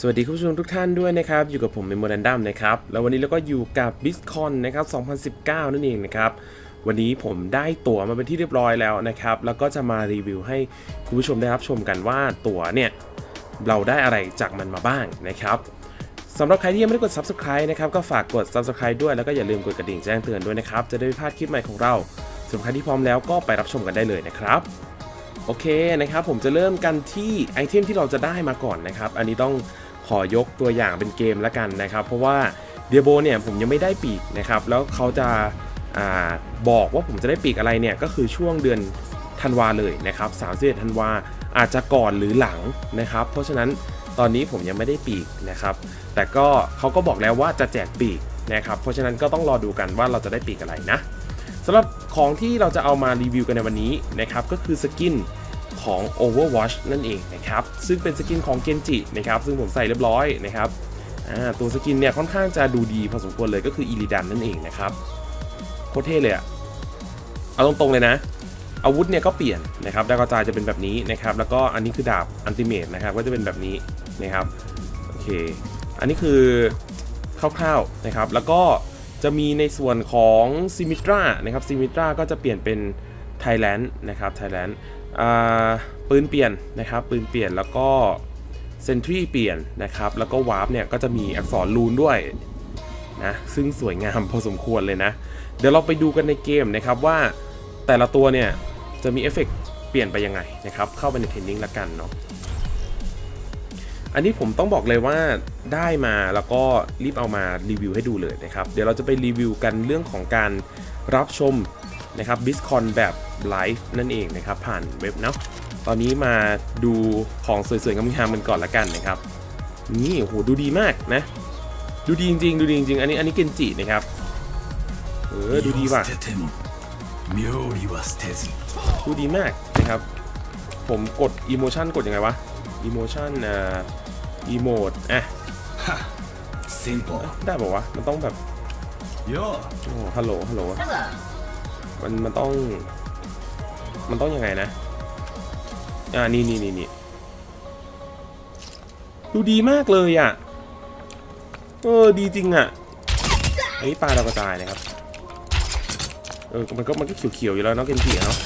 สวัสดีคุณผู้ชมทุกท่านด้วยนะครับอยู่กับผมเมมโมแรนดัมนะครับแล้ววันนี้เราก็อยู่กับ BlizzCon นะครับ2019นั่นเองนะครับวันนี้ผมได้ตั๋วมาเป็นที่เรียบร้อยแล้วนะครับแล้วก็จะมารีวิวให้คุณผู้ชมได้รับชมกันว่าตั๋วเนี่ยเราได้อะไรจากมันมาบ้างนะครับสำหรับใครที่ยังไม่ได้กด Subscribe นะครับก็ฝากกด Subscribe ด้วยแล้วก็อย่าลืมกดกระดิ่งแจ้งเตือนด้วยนะครับจะได้ไม่พลาดคลิปใหม่ของเราสำหรับใครที่พร้อมแล้วก็ไปรับชมกันได้เลยนะครับโอเคนะครับผมจะเริ่มกันที่ไอเทมที่เราจะได้มาก่อนนะครับอันนี้ต้องขอยกตัวอย่างเป็นเกมละกันนะครับเพราะว่าเดียโบเนี่ยผมยังไม่ได้ปีกนะครับแล้วเขาจะบอกว่าผมจะได้ปีกอะไรเนี่ยก็คือช่วงเดือนธันวาเลยนะครับ31 ธันวาอาจจะก่อนหรือหลังนะครับเพราะฉะนั้นตอนนี้ผมยังไม่ได้ปีกนะครับแต่ก็เขาก็บอกแล้วว่าจะแจกปีกนะครับเพราะฉะนั้นก็ต้องรอดูกันว่าเราจะได้ปีกอะไรนะสำหรับของที่เราจะเอามารีวิวกันในวันนี้นะครับก็คือสกินของ Overwatch นั่นเองนะครับซึ่งเป็นสกินของเกนจินะครับซึ่งผมใส่เรียบร้อยนะครับตัวสกินเนี่ยค่อนข้างจะดูดีพอสมควรเลยก็คืออิริดันนั่นเองนะครับโคตรเท่เลยอะเอาตรงๆเลยนะอาวุธเนี่ยก็เปลี่ยนนะครับดาวกระจายจะเป็นแบบนี้นะครับแล้วก็อันนี้คือดาบอัลติเมทนะครับก็จะเป็นแบบนี้นะครับโอเคอันนี้คือคร่าวๆนะครับแล้วก็จะมีในส่วนของซิมิตรานะครับซิมิตราก็จะเปลี่ยนเป็นไทยแลนด์นะครับไทยแลนด์ปืนเปลี่ยนนะครับปืนเปลี่ยนแล้วก็เซนทรีเปลี่ยนนะครับแล้วก็วาร์ปเนี่ยก็จะมีอักษรรูนด้วยนะซึ่งสวยงามพอสมควรเลยนะเดี๋ยวเราไปดูกันในเกมนะครับว่าแต่ละตัวเนี่ยจะมีเอฟเฟกต์เปลี่ยนไปยังไงนะครับเข้าไปในเทรนนิ่งละกันเนาะอันนี้ผมต้องบอกเลยว่าได้มาแล้วก็รีบเอามารีวิวให้ดูเลยนะครับเดี๋ยวเราจะไปรีวิวกันเรื่องของการรับชมนะครับBlizzConแบบไลฟ์นั่นเองนะครับผ่านเว็บเนาะตอนนี้มาดูของสวยๆงามๆกันก่อนละกันนะครับนี่โหดูดีมากนะดูดีจริงๆดูดีจริงๆอันนี้เกนจินะครับดูดีว่ะดูดีมากนะครับผมกดอีโมชั่นกดยังไงวะอีโมชั่นอีโมดได้บอกว่ามันต้องแบบโอ้ฮัลโหลฮัลโหลมันต้องยังไงนะนี่ดูดีมากเลยอ่ะดีจริงอ่ะอันนี้ปลาดาวกระจายนะครับมันก็เขียวๆอยู่แล้วเนาะเกนจิเนาะ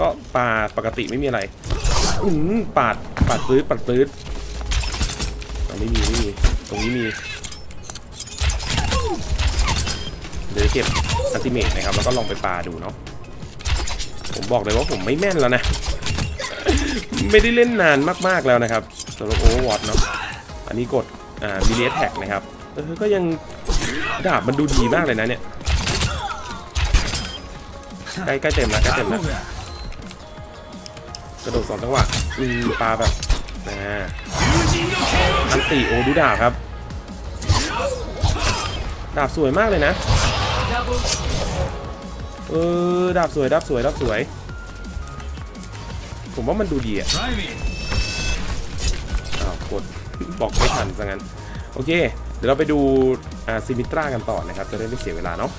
ก็ปลาปกติไม่มีอะไรปาดปื้ดปาดปื้ดไม่มีตรงนี้มีเดี๋ยวเก็บอัลติเมทนะครับแล้วก็ลองไปปาดูเนาะผมบอกเลยว่าผมไม่แม่นแล้วนะ ไม่ได้เล่นนานมากๆแล้วนะครับสำหรับ Overwatch เนาะอันนี้กดมีเลสแท็กนะครับก็ยังดาบมันดูดีมากเลยนะเนี่ยใกล้ๆเต็มแล้วใกล้เต็มแล้วกระโดดสองจังหวะปลาแบบอันติโอดูดาบครับดาบสวยมากเลยนะดาบสวยดาบสวยผมว่ามันดูดีอ่ะกดบอกไม่ทันซะงั้นโอเคเดี๋ยวเราไปดูซิมิตรากันต่อนะครับจะได้ไม่เสียเวลาเนาะ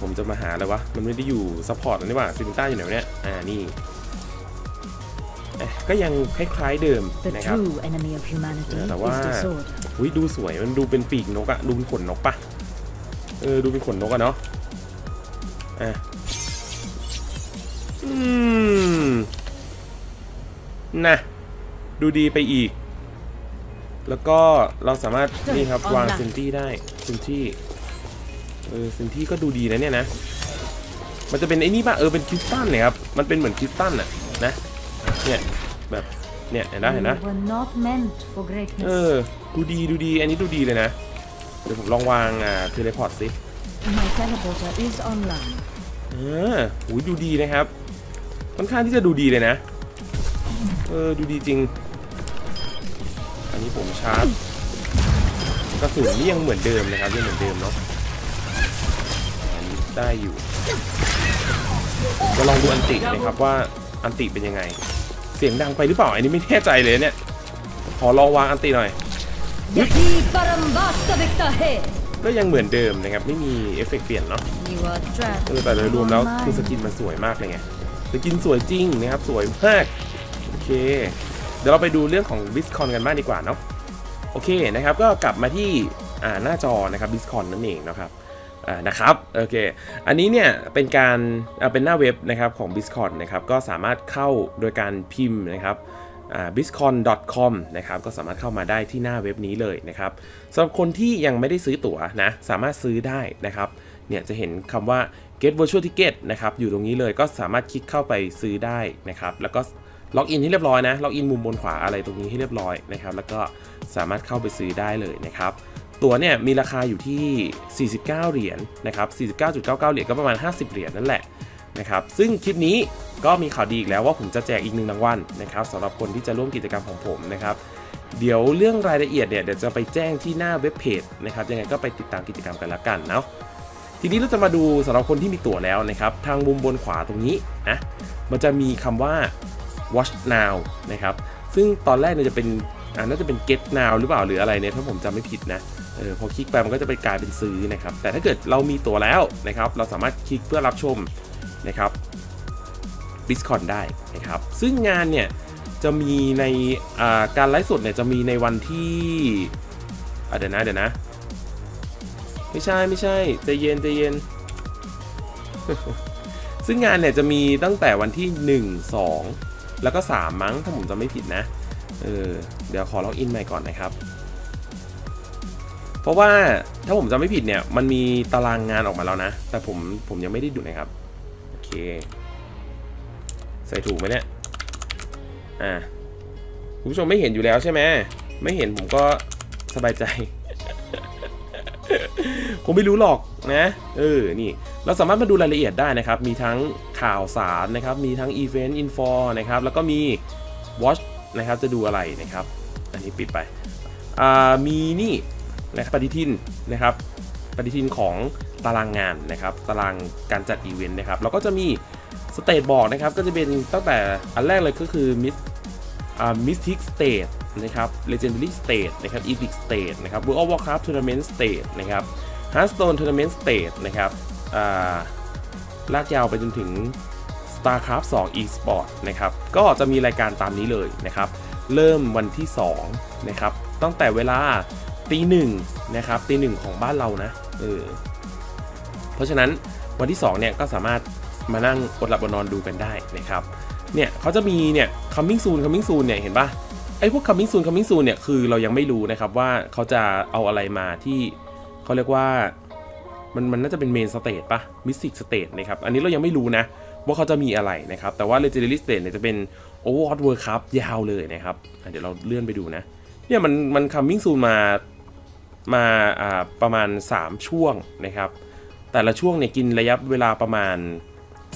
ผมจะมาหาอะไรวะมันไม่ได้อยู่ซัพพอร์ตนี่ว่าซิมิตราอยู่ไหนเนี่ยนี่ก็ยังคล้ายๆเดิมนะครับแต่ว่าดูสวยมันดูเป็นปีกนกอะดูเป็นขนนกปะดูเป็นขนนกอะเนาะนะดูดีไปอีกแล้วก็เราสามารถนี่ครับวางเซนตี้ได้เซนตี้เซนตี้ก็ดูดีนะเนี่ยนะมันจะเป็นไอ้นี่ป่ะเป็นคริสตัลเนี่ยครับมันเป็นเหมือนคริสตัลอะนะเนี่ยแบบเนี่ยเห็นนะดูดีอันนี้ดูดีเลยนะเดี๋ยวผมลองวางเทเลพอร์ตสิหูดูดีนะครับค่อนข้างที่จะดูดีเลยนะดูดีจริงอันนี้ผมชาร์จกระสุนนี่ยังเหมือนเดิมนะครับยังเหมือนเดิมเนาะอันนี้ได้อยู่ก็ลองดูอันตินะครับว่าอันติเป็นยังไงเสียงดังไปหรือเปล่าอันนี้ไม่แน่ใจเลยเนี่ยขอลองวางอันติหน่อยก็ยังเหมือนเดิมนะครับไม่มีเอฟเฟกต์เปลี่ยนเนาะแต่โดยรวมแล้วคือสกินมันสวยมากเลยไงสกินสวยจริงนะครับสวยมาก โอเคเดี๋ยวเราไปดูเรื่องของ BlizzCon กันมากดีกว่าเนาะโอเคนะครับก็กลับมาที่หน้าจอนะครับ BlizzCon นั่นเองนะครับโอเคอันนี้เนี่ยเป็นการเป็นหน้าเว็บนะครับของ BlizzCon นะครับก็สามารถเข้าโดยการพิมพ์นะครับblizzcon.com นะครับก็สามารถเข้ามาได้ที่หน้าเว็บนี้เลยนะครับสำหรับคนที่ยังไม่ได้ซื้อตั๋วนะสามารถซื้อได้นะครับเนี่ยจะเห็นคำว่า get virtual ticket นะครับอยู่ตรงนี้เลยก็สามารถคลิกเข้าไปซื้อได้นะครับแล้วก็ล็อกอินให้เรียบร้อยนะล็อกอินมุมบนขวาอะไรตรงนี้ให้เรียบร้อยนะครับแล้วก็สามารถเข้าไปซื้อได้เลยนะครับตั๋วเนี่ยมีราคาอยู่ที่49เหรียญนะครับ 49.99 เหรียญก็ประมาณ50เหรียญนั่นแหละนะครับซึ่งคลิปนี้ก็มีข่าวดีอีกแล้วว่าผมจะแจกอีกหนึ่งรางวัลนะครับสำหรับคนที่จะร่วมกิจกรรมของผมนะครับเดี๋ยวเรื่องรายละเอียดเนี่ยเดี๋ยวจะไปแจ้งที่หน้าเว็บเพจนะครับยังไงก็ไปติดตามกิจกรรมกันละกันเนาะทีนี้เราจะมาดูสำหรับคนที่มีตั๋วแล้วนะครับทางมุมบนขวาตรงนี้นะมันจะมีคำว่า watch now นะครับซึ่งตอนแรกเนี่ยจะเป็นน่าจะเป็น get now หรือเปล่าหรืออะไรเนี่ยถ้าผมจำไม่ผิดนะพอคลิกไปมันก็จะไปกลายเป็นซื้อนะครับแต่ถ้าเกิดเรามีตั๋วแล้วนะครับเราสามารถคลิกเพื่อรับชมนะครับ BlizzCon ได้นะครับซึ่งงานเนี่ยจะมีในการไลฟ์สดเนี่ยจะมีในวันที่เดี๋ยวนะไม่ใช่ใจเย็น ซึ่งงานเนี่ยจะมีตั้งแต่วันที่1 2แล้วก็3มั้งถ้าผมจะไม่ผิดนะเดี๋ยวขอล็อกอินใหม่ก่อนนะครับเพราะว่าถ้าผมจะไม่ผิดเนี่ยมันมีตารางงานออกมาแล้วนะแต่ผมยังไม่ได้ดูนะครับใส่ถูกไหมเนี่ยคุณผู้ชมไม่เห็นอยู่แล้วใช่ไหมไม่เห็นผมก็สบายใจ ผมไม่รู้หรอกนะนี่เราสามารถมาดูรายละเอียดได้นะครับมีทั้งข่าวสารนะครับมีทั้ง Event Info นะครับแล้วก็มี Watch นะครับจะดูอะไรนะครับอันนี้ปิดไปมีนี่นะครับปฏิทินนะครับปฏิทินของตารางงานนะครับตารางการจัดอีเวนต์นะครับแล้วก็จะมีสเตทบอกนะครับก็จะเป็นตั้งแต่อันแรกเลยก็คือมิสทิกสเตทนะครับเลเจนดารี่สเตทนะครับอีพิกสเตทนะครับ World of Warcraft Tournament State นะครับHearthstone Tournament State นะครับลากยาวไปจนถึง StarCraft 2 eSport นะครับก็จะมีรายการตามนี้เลยนะครับเริ่มวันที่2นะครับตั้งแต่เวลาตี 1นะครับตี 1ของบ้านเรานะเพราะฉะนั้นวันที่2เนี่ยก็สามารถมานั่งอดหลับอดนอนดูกันได้นะครับเนี่ยเขาจะมีเนี่ย coming soon เนี่ยเห็นป่ะไอ้พวก coming soon เนี่ยคือเรายังไม่รู้นะครับว่าเขาจะเอาอะไรมาที่เขาเรียกว่ามันน่าจะเป็น main stage ป่ะ mystic stage นะครับอันนี้เรายังไม่รู้นะว่าเขาจะมีอะไรนะครับแต่ว่า legendary stage เนี่ยจะเป็น Overwatch World Cup ยาวเลยนะครับเดี๋ยวเราเลื่อนไปดูนะเนี่ยมัน coming soon มาประมาณ3ช่วงนะครับแต่ละช่วงเนี่ยกินระยะเวลาประมาณ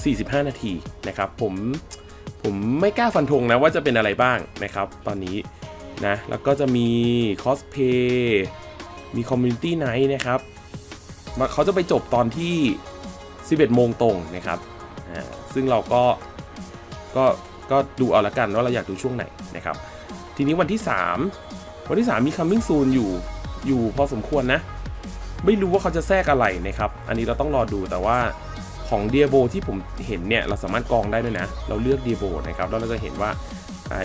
45นาทีนะครับผมไม่กล้าฟันธงนะว่าจะเป็นอะไรบ้างนะครับตอนนี้นะแล้วก็จะมีคอสเพย์มีคอมมูนิตี้ไนท์นะครับเขาจะไปจบตอนที่ 11 โมงตรงนะครับซึ่งเราก็ดูเอาละกันว่าเราอยากดูช่วงไหนนะครับทีนี้วันที่ 3มีคัมมิ่งซูนอยู่พอสมควรนะไม่รู้ว่าเขาจะแทรกอะไรนะครับอันนี้เราต้องรอดูแต่ว่าของเดียโบที่ผมเห็นเนี่ยเราสามารถกองได้ด้วยนะเราเลือกเดียโบนะครับแล้วเราจะเห็นว่า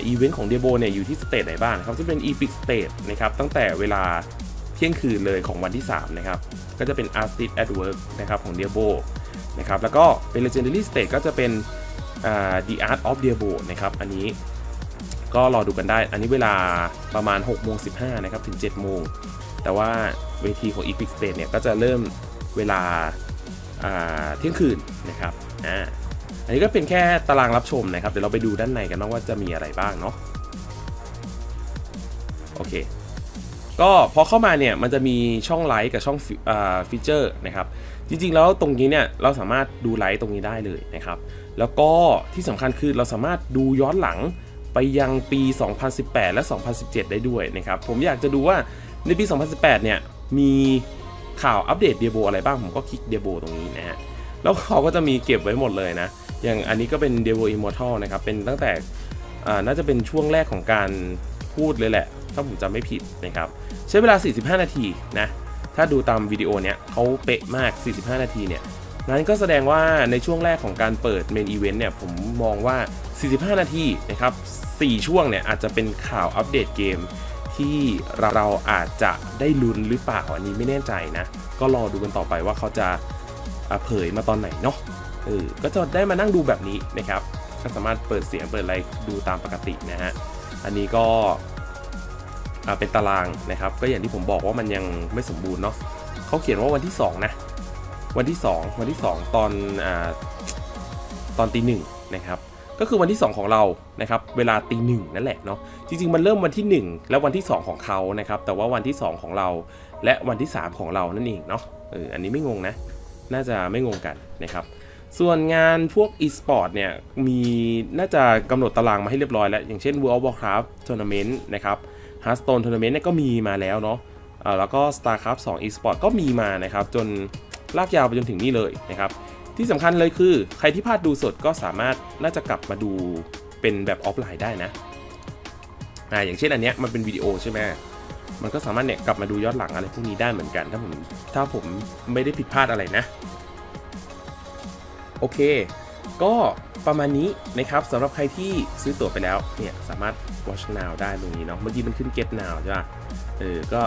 อีเวนต์ของเดียโบเนี่ยอยู่ที่สเตจไหนบ้างเขาจะเป็นอีพิกสเตจนะครับตั้งแต่เวลาเที่ยงคืนเลยของวันที่3นะครับก็จะเป็น Artist at Work นะครับของเดียโบนะครับแล้วก็เป็น Legendary Stage ก็จะเป็น The Art of Diablo นะครับอันนี้ก็รอดูกันได้อันนี้เวลาประมาณ 6:15 นะครับถึง 7 โมงแต่ว่าเวทีของ Epic Stage เนี่ยก็จะเริ่มเวลาเที่ยงคืนนะครับอันนี้ก็เป็นแค่ตารางรับชมนะครับเดี๋ยวเราไปดูด้านในกันบ้างว่าจะมีอะไรบ้างเนาะโอเคก็พอเข้ามาเนี่ยมันจะมีช่องไลฟ์กับช่องฟีเจอร์นะครับจริงๆแล้วตรงนี้เนี่ยเราสามารถดูไลฟ์ตรงนี้ได้เลยนะครับแล้วก็ที่สำคัญคือเราสามารถดูย้อนหลังไปยังปี2018และ2017ได้ด้วยนะครับผมอยากจะดูว่าในปี2018เนี่ยมีข่าวอัปเดตเดียโบอะไรบ้างผมก็คลิกเดียโบตรงนี้นะฮะแล้วเขาก็จะมีเก็บไว้หมดเลยนะอย่างอันนี้ก็เป็นเดียโบอิมมอร์ทัลนะครับเป็นตั้งแต่น่าจะเป็นช่วงแรกของการพูดเลยแหละถ้าผมจำไม่ผิดนะครับใช้เวลา45นาทีนะถ้าดูตามวิดีโอเนี้ยเขาเป๊ะมาก45นาทีเนี่ยนั้นก็แสดงว่าในช่วงแรกของการเปิดเมนอีเวนต์เนี่ยผมมองว่า 45 นาทีนะครับ4ช่วงเนี่ยอาจจะเป็นข่าวอัปเดตเกมที่เราอาจจะได้ลุ้นหรือเปล่าอันนี้ไม่แน่ใจนะก็รอดูกันต่อไปว่าเขาจะเผยมาตอนไหนเนาะก็จะได้มานั่งดูแบบนี้นะครับก็สามารถเปิดเสียงเปิดอะไรดูตามปกตินะฮะอันนี้ก็เป็นตารางนะครับก็อย่างที่ผมบอกว่ามันยังไม่สมบูรณ์เนาะเขาเขียนว่าวันที่2นะวันที่2ตอน 01:00 นนะครับก็คือวันที่2ของเรานะครับเวลา 01:00 นนั่นแหละเนาะจริงๆมันเริ่มวันที่1และวันที่2ของเขานะครับแต่ว่าวันที่2ของเราและวันที่3ของเรานั่นเองเนาะอันนี้ไม่งงนะน่าจะไม่งงกันนะครับส่วนงานพวก e-sport เนี่ยมีน่าจะกำหนดตารางมาให้เรียบร้อยแล้วอย่างเช่น World of Warcraft Tournament นะครับ Hearthstone Tournament เนี่ยก็มีมาแล้วเนาะแล้วก็ StarCraft 2 e-sport ก็มีมานะครับจนลากยาวไปจนถึงนี่เลยนะครับที่สำคัญเลยคือใครที่พลาดดูสดก็สามารถน่าจะกลับมาดูเป็นแบบออฟไลน์ได้นะอย่างเช่นอันเนี้ยมันเป็นวิดีโอใช่ไหมมันก็สามารถเนี่ยกลับมาดูย้อนหลังอะไรพวกนี้ได้เหมือนกันถ้าผมไม่ได้ผิดพลาดอะไรนะโอเคก็ประมาณนี้นะครับสำหรับใครที่ซื้อตั๋วไปแล้วเนี่ยสามารถ watch now ได้ตรงนี้เนาะเมื่อกี้มันขึ้น get now ใช่ป่ะก็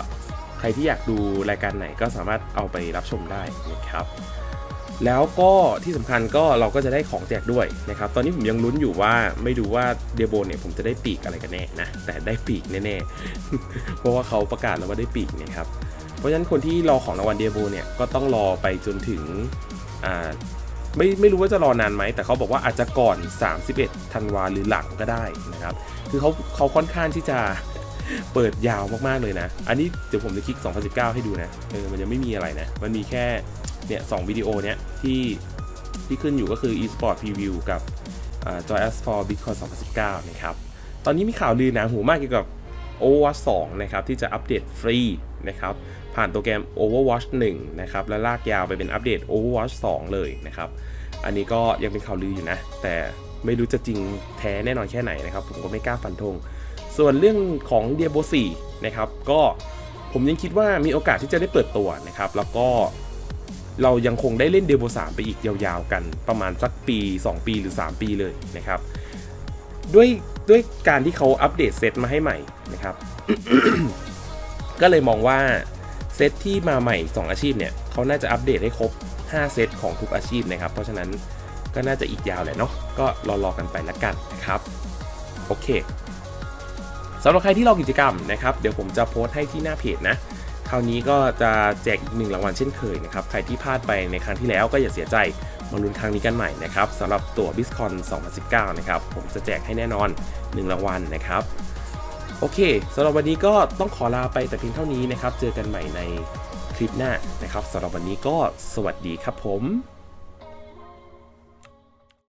ใครที่อยากดูรายการไหนก็สามารถเอาไปรับชมได้นะครับแล้วก็ที่สำคัญก็เราก็จะได้ของแจกด้วยนะครับตอนนี้ผมยังลุ้นอยู่ว่าไม่ดูว่าเดโบเนี่ยผมจะได้ปีกอะไรกันแน่นะแต่ได้ปีกแน่ๆเพราะว่าเขาประกาศแล้วว่าได้ปีกนะครับเพราะฉะนั้นคนที่รอของรางวัลเดโบเนี่ยก็ต้องรอไปจนถึงไม่รู้ว่าจะรอนานไหมแต่เขาบอกว่าอาจจะก่อน31ธันวาหรือหลังก็ได้นะครับคือเขาค่อนข้างที่จะเปิดยาวมากๆเลยนะอันนี้เดี๋ยวผมจะคลิก2019ให้ดูนะมันยังไม่มีอะไรนะมันมีแค่เนี่ย2วิดีโอเนี้ยที่ขึ้นอยู่ก็คือ e-sport preview กับ Joy Us for BlizzCon 2019นะครับตอนนี้มีข่าวลือหนาหูมากเกี่ยวกับ Overwatch 2นะครับที่จะอัปเดตฟรีนะครับผ่านโปรแกรม Overwatch 1นะครับและลากยาวไปเป็นอัปเดต Overwatch 2เลยนะครับอันนี้ก็ยังเป็นข่าวลืออยู่นะแต่ไม่รู้จะจริงแท้แน่นอนแค่ไหนนะครับผมก็ไม่กล้าฟันธงส่วนเรื่องของ Diablo 4นะครับก็ผมยังคิดว่ามีโอกาสที่จะได้เปิดตัวนะครับแล้วก็เรายังคงได้เล่น Diablo 3ไปอีกยาวๆกันประมาณสักปี2ปีหรือ3ปีเลยนะครับด้วยการที่เขาอัปเดตเซตมาให้ใหม่นะครับ ก็เลยมองว่าเซตที่มาใหม่2อาชีพเนี่ยเขาน่าจะอัปเดตให้ครบ5เซตของทุกอาชีพนะครับเพราะฉะนั้นก็น่าจะอีกยาวแหละเนาะก็รอกันไปละกันนะครับโอเคสำหรับใครที่รอกิจกรรมนะครับเดี๋ยวผมจะโพสต์ให้ที่หน้าเพจนะคราวนี้ก็จะแจกอีก1รางวัลเช่นเคยนะครับใครที่พลาดไปในครั้งที่แล้วก็อย่าเสียใจมาลุ้นครั้งนี้กันใหม่นะครับสำหรับตั๋ว BlizzCon 2019นะครับผมจะแจกให้แน่นอน1รางวัลนะครับโอเคสำหรับวันนี้ก็ต้องขอลาไปแต่เพียงเท่านี้นะครับเจอกันใหม่ในคลิปหน้านะครับสำหรับวันนี้ก็สวัสดีครับผม